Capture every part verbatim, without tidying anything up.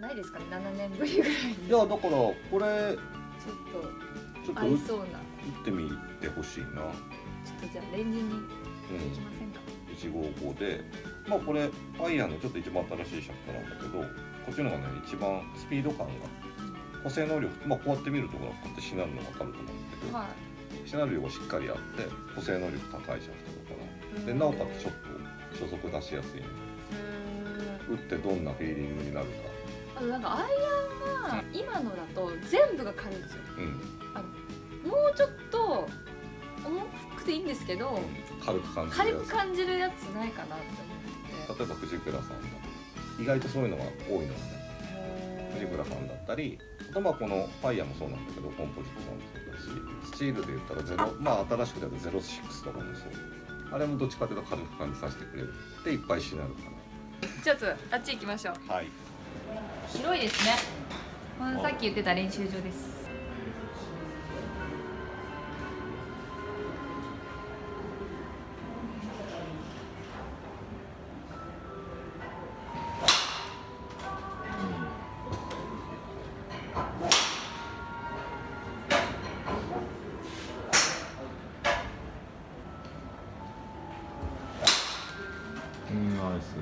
ないですかね、ななねんぶりぐらいに。いやだからこれちょっと合いそうな、打ってみてほしいな。ちょっとじゃあレンジにいきませんか、うん、いちごーごーで、まあこれアイアンのちょっと一番新しいシャフトなんだけど、こっちのがね一番スピード感が、補正能力、まあこうやって見るところはこうやってしなるのが分かると思うんだけど、はい、しなる量がしっかりあって補正能力高いシャフトだから、でなおかつちょっと初速出しやすい、ね、打ってどんなフィーリングになるか。あのなんかアイアンは今のだと全部が軽いんですよ、うん、あのもうちょっと重くていいんですけど、うん、軽く感じる軽く感じるやつないかなって思って、例えば藤倉さんだと意外とそういうのが多いのね。藤倉さんだったり、あとまあこのファイヤーもそうなんだけど、コンポジットさんもそうだし、スチールで言ったらゼロ、まあ新しく出たゼロろくとかもそう、あれもどっちかというと軽く感じさせてくれるで、いっぱいしなるかな。ちょっとあっち行きましょう。はい、広いですね。まあ、さっき言ってた練習場です。うん、ナイス。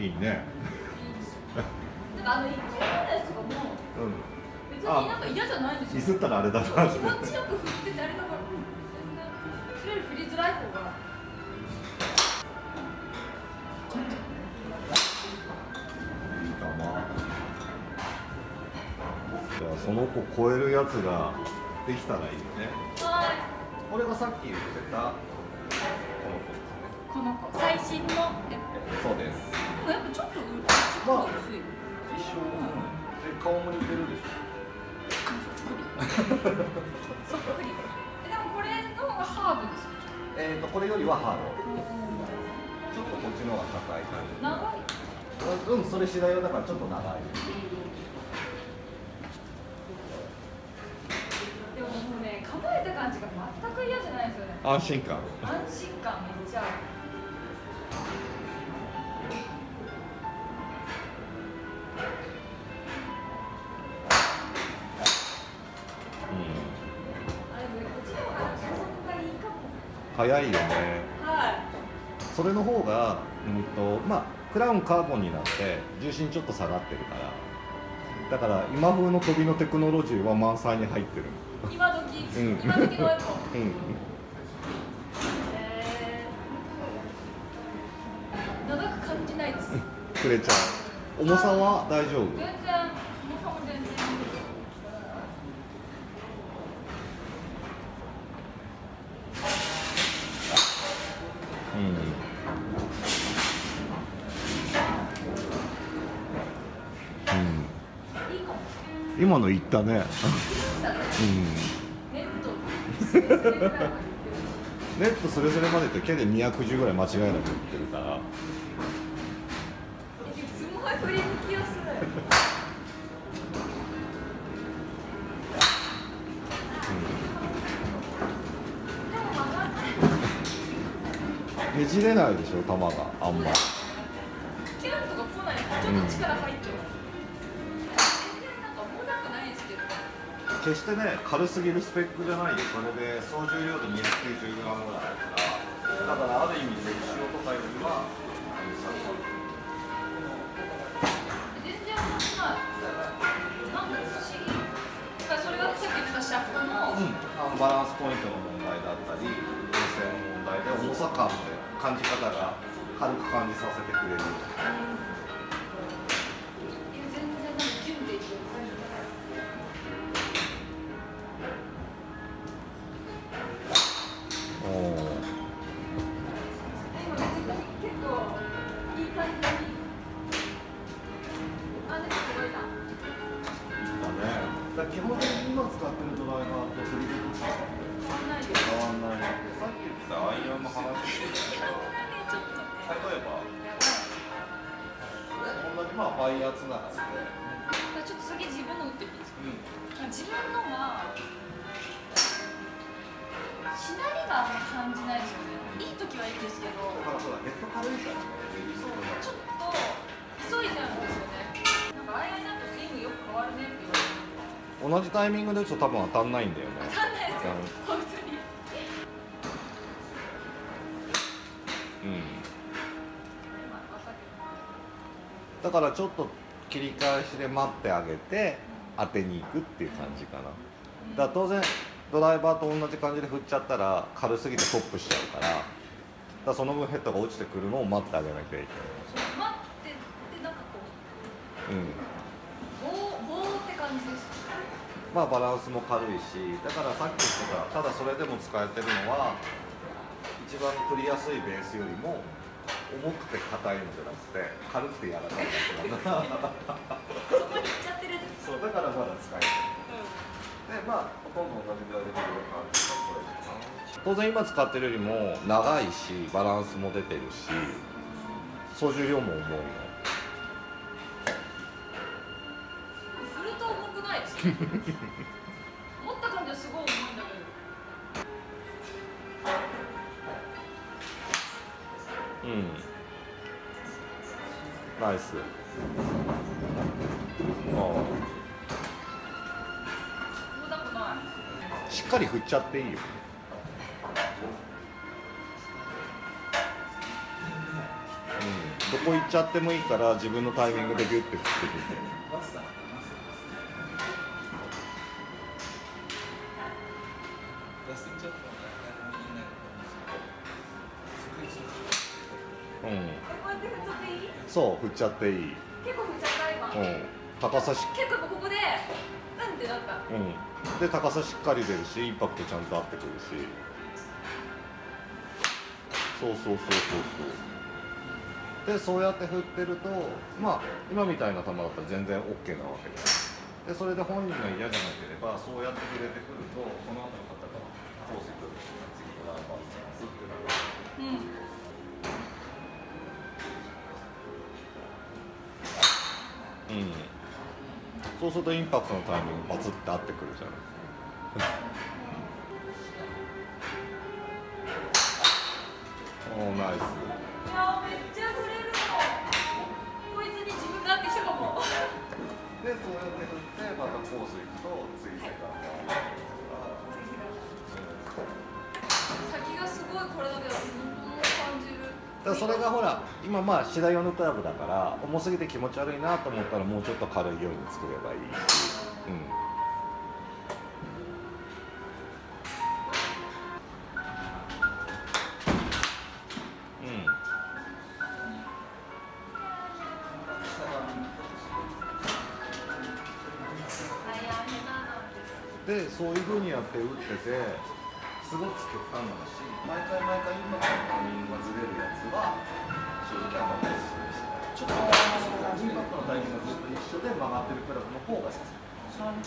いいね。なんかあの一級問題とかも別になんか嫌じゃないんですよ。ミスったらあれだな。気持ちよく振っててあれだから、それより振りづらい方が。いい球。じゃあその子超えるやつができたらいいよね。はい。これがさっき言ってたこの子。この子最新の。そうです。やっぱちょっとまあ一緒、うん、顔も似てるでしょ。そっくり。そっくり。えでもこれの方がハードですか。えっとこれよりはハード。ーちょっとこっちの方が高い感じ。長い。うん、それ次第よ、だからちょっと長い。でももうね、構えた感じが全く嫌じゃないですよね。安心感。安心感めっちゃある。早いよね。はい、それの方が、うんとまあ、クラウンカーボンになって重心ちょっと下がってるから、だから今風の飛びのテクノロジーは満載に入ってる。今時、うん、今時のやつも、うん、えー、長く感じないですくれちゃう。重さは大丈夫。全然重さも全然今の言ったね。うん。ネットそれぞれまでってけでにひゃくじゅうぐらい間違いなくいってるから。すごい振り向きやすい。ねじれないでしょ、球があんま。キュンとか来ない。ちょっと力入ってる。うん、決してね、軽すぎるスペックじゃないよ。それで総重量で にひゃくきゅうじゅうグラム ぐらいだから、だからある意味で使用とかよりは全然重くない。なんか不思議。だからそれがさっき言ってたシャフトの、うん、バランスポイントの問題だったり、構成の問題で重さ感で感じ方が軽く感じさせてくれる。うん、基本的に今使ってるドライバーと振り切りとか変わんないです。変わんない。さっき言ってたアイアンの話してたけど、例えばこんなにまあファイヤーつながりで、ちょっと先自分の打ってみていいですか。自分のがしなりが感じないですよね。いい時時はいいんですけど、だからほらヘッド軽いからね、レディースはちょっと急いじゃうんですよね。なんかあれだとスイングよく変わるねって言われて、同じタイミングで打つと多分当たんないんだよね。当たんないですよ、本当に。うん、だからちょっと切り返しで待ってあげて当てに行くっていう感じかな。だから当然ドライバーと同じ感じで振っちゃったら軽すぎてトップしちゃうから、だからその分ヘッドが落ちてくるのを待ってあげなきゃいけない。そう、待ってってなんかこう、うん、棒棒って感じです。まあバランスも軽いし、だからさっき言ってた、ただそれでも使えてるのは一番取りやすいベースよりも重くて硬いのじゃなくて軽くて柔らかいのだからまだ使えてる、うん、でまあほとんど同じぐらいで当然今使ってるよりも長いしバランスも出てるし操縦量も重いの。振ると重くないですか？持った感じはすごい重いんだけど、うん、ナイス。しっかり振っちゃっていいよ。うん、どこ行っちゃってもいいから自分のタイミングでギュッて振ってくれて。そう、振っちゃっていい。結構振っちゃった今。うん、高さし。結構ここで、なんてなった。うん。で、高さしっかり出るし、インパクトちゃんと合ってくるし。そうそうそうそうそう。で、そうやって振ってると、まあ、今みたいな球だったら全然オッケーなわけで。で、それで本人が嫌じゃなければ、そうやって触れてくると、その後の方からコース行く。次のランバーズってなる。うん。うん、そうするとインパクトのタイミングバツって合ってくるじゃん。おー、ナイス。いやー、めっちゃ振れるの。こいつに自分が合ってきたかも。で、そうやって振ってまたコース行くと次世界が先がすごい、これだけだだそれがほら今まあシダ用のクラブだから重すぎて気持ち悪いなと思ったらもうちょっと軽いように作ればいいし、うんうん、でそういうふうにやって打ってて。すごく極端な話、毎回毎回今からタイミングがずれるやつは正直あんまりおすすめしない。ちょっとインパクトのタイミングがずっと一緒で曲がってるクラブの方がさすがに、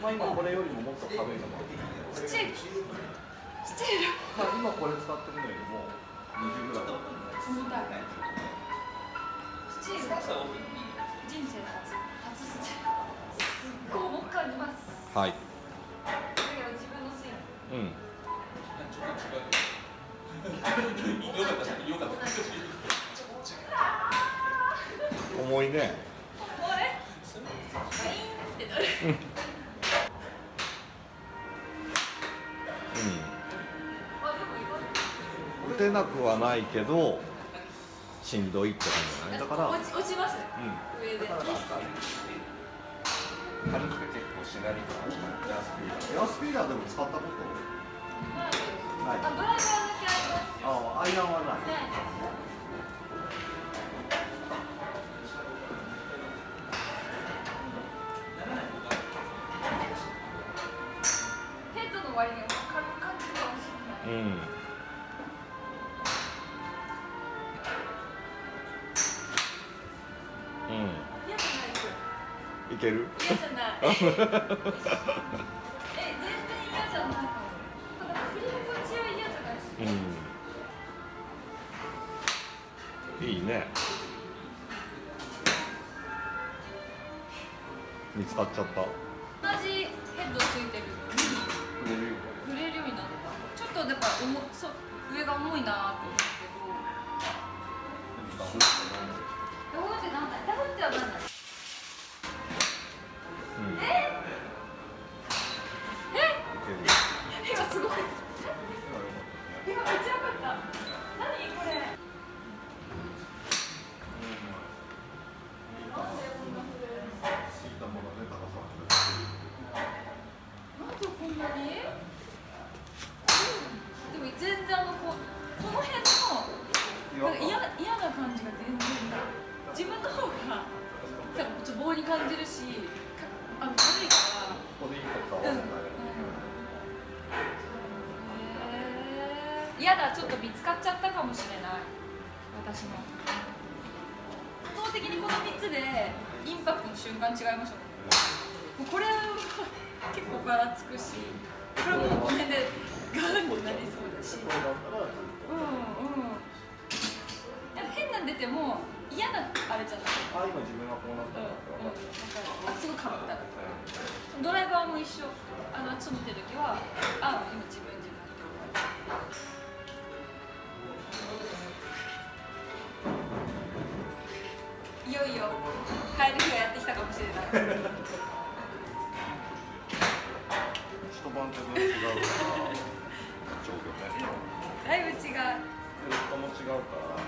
まあ今これよりももっと軽いのもある。スチールスチールまあ今これ使ってるのよりもにじゅうぐらいだと思うんです。スチールが人生初初スチール、すっごい重く感じます。はい、うん、うん、重いね。打てなくはないけどしんどいって感じじゃない。だから落ちます、うん、上で。軽くて結構しなりとかエアスピーダーエアスピーダーでも使ったことない。ドライバーだけあります。ああ、アイアンはない。ヘッドの割には軽く感じるかもしれない。うん、いける？嫌じゃない。え、全然嫌じゃない。なんか振り心地は嫌じゃないし。うん。いいね。見つかっちゃった。同じヘッドついてるのに。触れるようになった。ちょっとやっぱ重。重いなって思うけど、ダフってなんない、ダフってはなんない。嫌だ、ちょっと見つかっちゃったかもしれない。私も圧倒的にこのみっつでインパクトの瞬間違いましたね。もうこれは結構ばらつくし、これもうこの辺でガーンになりそうだし、うんうん、変なん出ても嫌なあれじゃない。あ、今自分がこうなったら、うんうん、あ、すごい変わった。ドライバーも一緒。あの、ちょっと見てる時は、あ、今自分自分って思う。いよいよ帰る日がやってきたかもしれない。一晩でも違うから状況ね。だいぶ違う。人も違うから。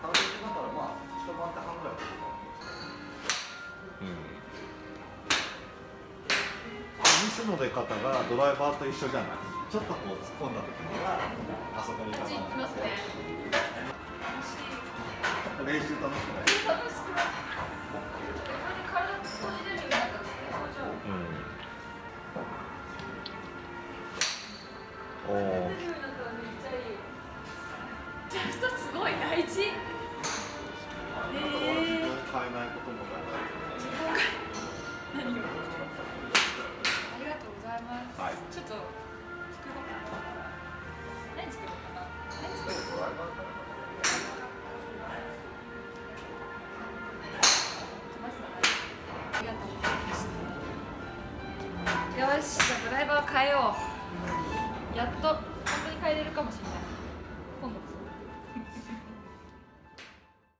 単純だからまあ一晩で半ぐらいだと思う。うん。ミスの出方がドライバーと一緒じゃない。ちょっとこう突っ込んだ時にはあそこに行きますね。練習楽しくない。楽しくない。体閉じれるようになったんですね。うん。おお。閉じるようになったらめっちゃいい。じゃあすごい大事。ええ。変えないことも大事。何を。ありがとうございます。はい。ちょっと作ろうかな。何作ろうかな。何作ろうかな。よし、じゃあドライバー変えよう。やっと本当に変えれるかもしれない。